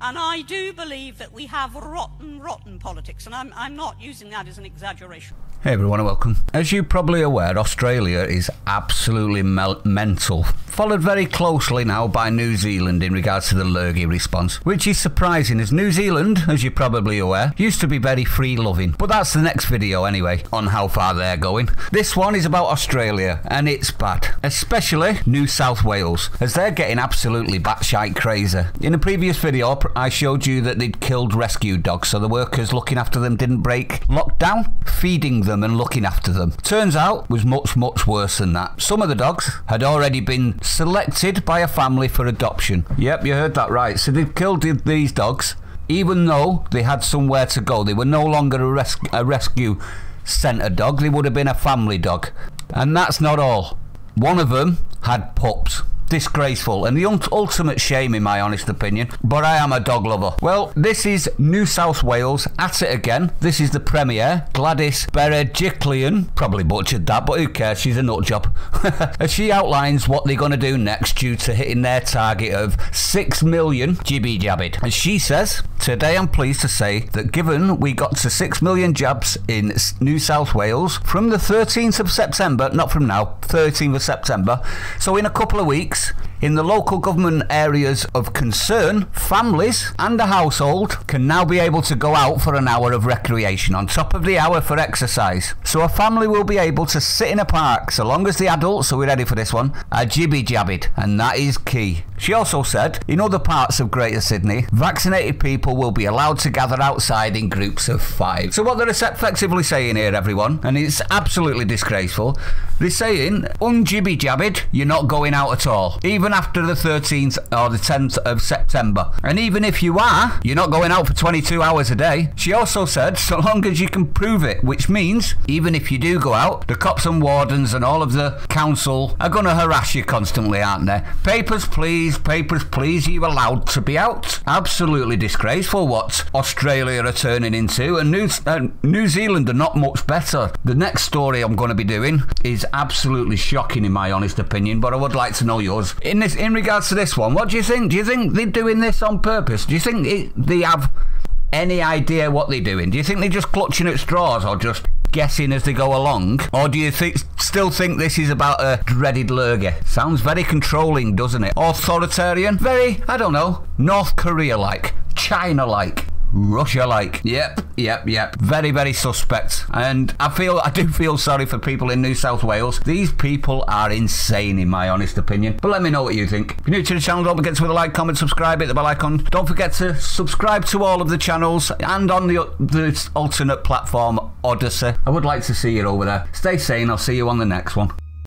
And I do believe that we have rotten, rotten politics, and I'm not using that as an exaggeration. Hey everyone, welcome. As you're probably aware, Australia is absolutely mental, followed very closely now by New Zealand in regards to the Lurgy response, which is surprising as New Zealand, as you're probably aware, used to be very free-loving. But that's the next video anyway, on how far they're going. This one is about Australia, and it's bad, especially New South Wales, as they're getting absolutely batshite crazy. In a previous video, I showed you that they'd killed rescue dogs so the workers looking after them didn't break lockdown. Feeding them and looking after them, turns out, was much worse than that. Some of the dogs had already been selected by a family for adoption. Yep, you heard that right. So they'd killed these dogs even though they had somewhere to go. They were no longer a rescue centre dog, they would have been a family dog. And that's not all. One of them had pups. Disgraceful and the ultimate shame in my honest opinion, but I am a dog lover. Well, this is New South Wales at it again. This is the Premier, Gladys Berejiklian, probably butchered that, but who cares, she's a nut job. As she outlines what they're going to do next due to hitting their target of 6 million jibby jabbed. And she says, today I'm pleased to say that given we got to 6 million jabs in New South Wales from the 13th of September, not from now, 13th of September, so in a couple of weeks, in the local government areas of concern, families and the household can now be able to go out for an hour of recreation on top of the hour for exercise. So a family will be able to sit in a park so long as the adults, so we're ready for this one, are jibby jabbed, and that is key. She also said, in other parts of Greater Sydney, vaccinated people will be allowed to gather outside in groups of 5. So what they're effectively saying here, everyone, and it's absolutely disgraceful, they're saying, unjibby jabbed, you're not going out at all, even after the 13th or the 10th of September. And even if you are, you're not going out for 22 hours a day. She also said, so long as you can prove it, which means, even if you do go out, the cops and wardens and all of the council are going to harass you constantly, aren't they? Papers, please, are you allowed to be out? Absolutely disgraceful what Australia are turning into, and New Zealand are not much better. The next story I'm going to be doing is absolutely shocking in my honest opinion, but I would like to know yours. In regards to this one, what do you think? Do you think they're doing this on purpose? Do you think they have any idea what they're doing? Do you think they're just clutching at straws or just guessing as they go along? Or do you still think this is about a dreaded lurgy? Sounds very controlling, doesn't it? Authoritarian? Very, I don't know, North Korea-like, China-like, Russia-like. Yep. Very suspect. And I do feel sorry for people in New South Wales. These people are insane in my honest opinion. But let me know what you think. If you're new to the channel, don't forget to leave a like, comment, subscribe, hit the bell icon. Don't forget to subscribe to all of the channels and on the alternate platform, Odysee. I would like to see you over there. Stay sane, I'll see you on the next one.